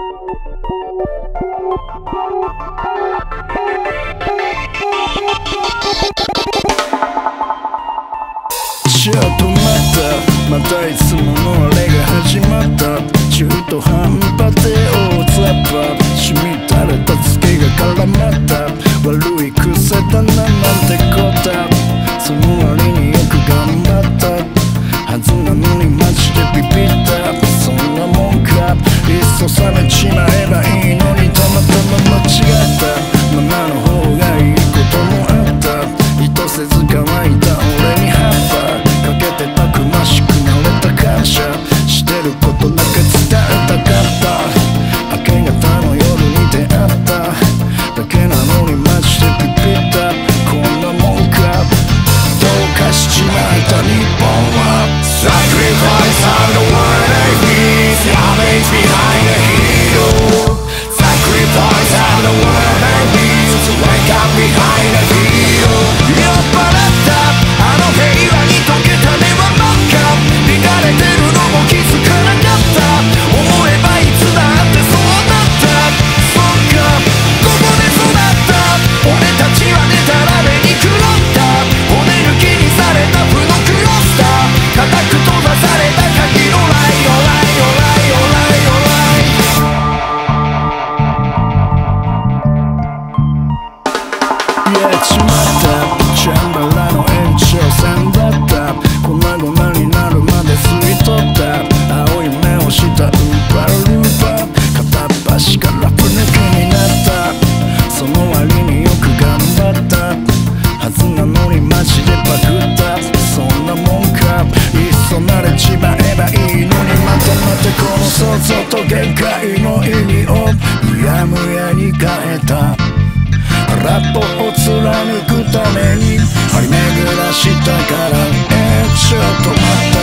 ちょっと待ったまたいつものあれが始まった中途半端で大雑把染み垂れたツケが絡まった悪い癖だななんてこったその割によく頑張ったはずなのにマジでビビったそんなもんかいっそされちまえばいいのにたまたま間違ったままの方がいいこともあった意図せず乾いた俺にハッパー たくましくなれた感謝してることだけ伝えたかった明け方の夜に出会っただけなのにマジでビビったこんなもんかどうかしちまえた日本は Sacrifice of the world I miss Savage behind the hero Sacrifice of the world I miss To wake up behind the hero 酔っ払った あの平和に溶けた根は真っ赤乱れてるのも気づかなかった思えばいつだってそうだったそっかここで育った俺たちはデタラメに狂った骨抜きにされた負のクロスター固く閉ざされた鍵のライオライオライオライオライやっちまったチャンバラの 粉々になるまで吸い取った青い目をしたウーバールーバー片っ端から不抜きになったその割によく頑張ったはずなのにマジでパクったそんなもんかいっそ慣れちまえばいいのにまたまたこの想像と限界の意味をむやむやに変えた ラップを貫くために張り巡らしたからちょっと待った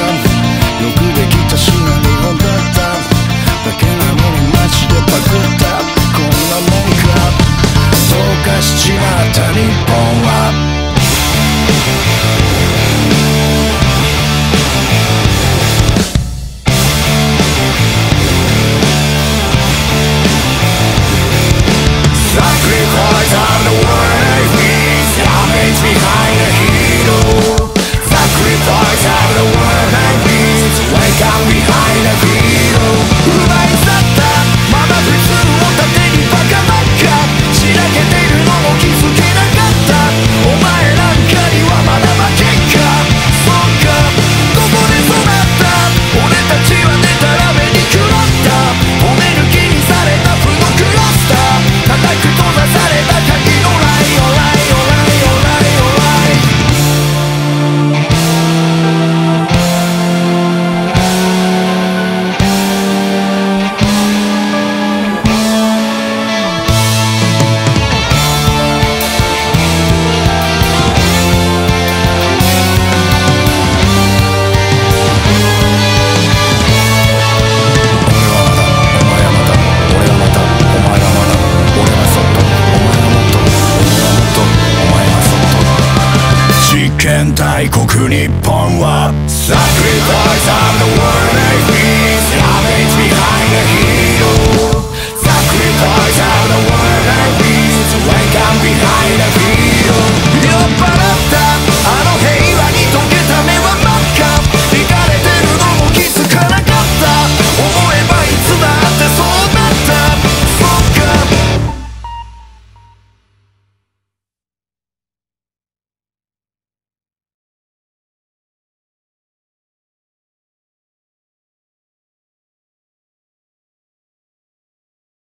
よくできたシナリオだっただけなのにマジでパクったこんなもんかどうかしちまった日本は Sacrifice of the world I miss Savage behind the hero Sacrifice of the world I miss Wake up behind the hero 奪い去ったまだ普通を盾にバカばっかしらけてるのも気づけなかったお前なんかにはまだ負けっかそうかここで育った俺たちはデタラメに狂った骨抜きにされた負のクロスター 叩き飛ばされた鍵のライオライオライオライオライ 現代国日本は Sacrifice of the world